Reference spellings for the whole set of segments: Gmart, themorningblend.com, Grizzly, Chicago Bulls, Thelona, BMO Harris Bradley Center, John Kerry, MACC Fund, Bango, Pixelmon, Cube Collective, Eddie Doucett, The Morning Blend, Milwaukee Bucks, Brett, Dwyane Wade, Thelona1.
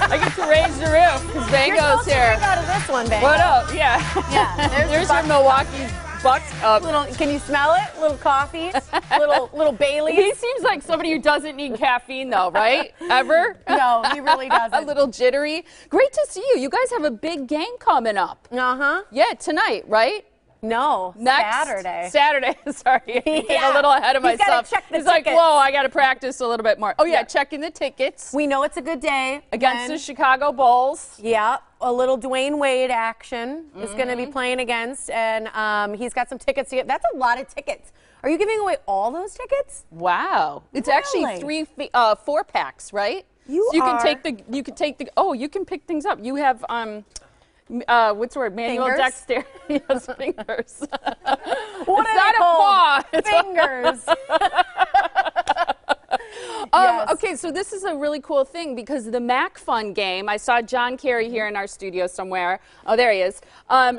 I get to raise the roof because Bango's here. You're supposed to out of this one, Bango. What up? Yeah. Yeah. There's your Milwaukee Bucks up. Little, can you smell it? Little coffee. little Bailey's. He seems like somebody who doesn't need caffeine, though, right? Ever? No, he really doesn't. A little jittery. Great to see you. You guys have a big game coming up. Uh-huh. Yeah, tonight, right? No, Saturday. Sorry, yeah. A little ahead of myself. He's like, whoa, I got to practice a little bit more. Oh, yeah, checking the tickets. We know it's a good day. Against the Chicago Bulls. Yeah, a little Dwyane Wade action is going to be playing against, and he's got some tickets to get. That's a lot of tickets. Are you giving away all those tickets? Wow. It's actually four packs, right? You can take the, oh, you can pick things up. You have, what's the word? Manual dexterity. Yes, fingers. What it's not a paw. Fingers. Okay, so this is a really cool thing because the MACC Fund game, I saw John Kerry here in our studio somewhere. Oh, there he is.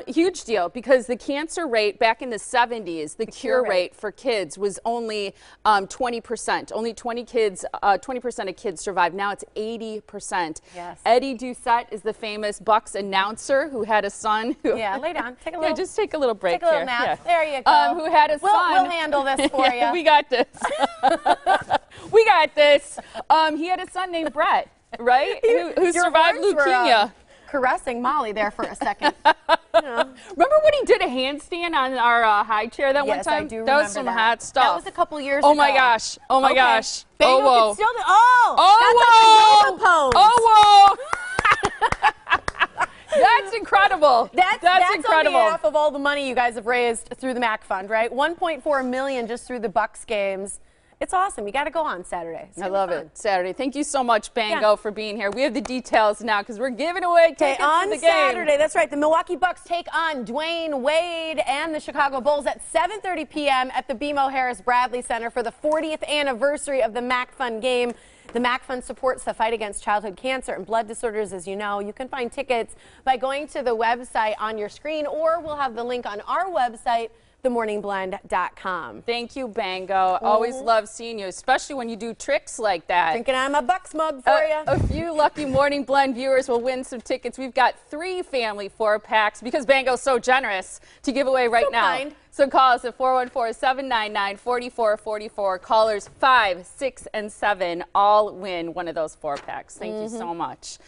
Huge deal because the cancer rate back in the 70s, the cure rate for kids was only 20%. Only 20% of kids survived. Now it's 80%. Yes. Eddie Doucett is the famous Bucks announcer who had a son. Who lay down. Take a little. Yeah, just take a little break. Take a little nap. Yeah. There you go. Who had a son. We'll handle this for you. We got this. We got this. He had a son named Brett, right? who survived leukemia. Caressing Molly there for a second. Remember when he did a handstand on our high chair that one time? I do remember that. Was some hot stuff. That was a couple years ago. My gosh. Oh my gosh. Bango can still do. Oh. Oh. Whoa. That's incredible. That's incredible. On behalf of all the money you guys have raised through the MACC Fund, right? $1.4 million just through the Bucks games. It's awesome. You got to go on Saturday. I love it. Saturday. Thank you so much, Bango, for being here. We have the details now because we're giving away tickets on the game. Saturday. That's right. The Milwaukee Bucks take on Dwyane Wade and the Chicago Bulls at 7:30 p.m. at the BMO Harris Bradley Center for the 40th anniversary of the MACC Fund game. The MACC Fund supports the fight against childhood cancer and blood disorders, as you know. You can find tickets by going to the website on your screen, or we'll have the link on our website, themorningblend.com. Thank you, Bango. Always love seeing you, especially when you do tricks like that. Drinking out of my Bucks mug for you. A few lucky Morning Blend viewers will win some tickets. We've got 3 family 4-packs because Bango's so generous to give away right now. Kind. So call us at 414-799-4444. Callers 5, 6, and 7 all win one of those 4-packs. Thank you so much.